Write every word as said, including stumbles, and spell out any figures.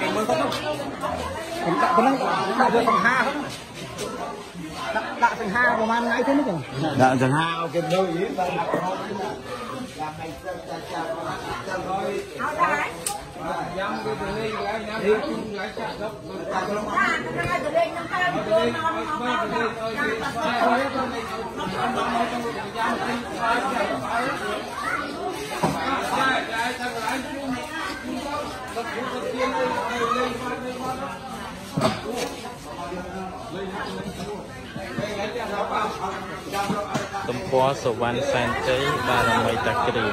Cái mới có không? Đã có đã được phần ha không? Đã đã phần ha của man ngay thế nữa rồi. Đã phần ha cái đâu ý là này Tum po so one santai ba mươi ta kri.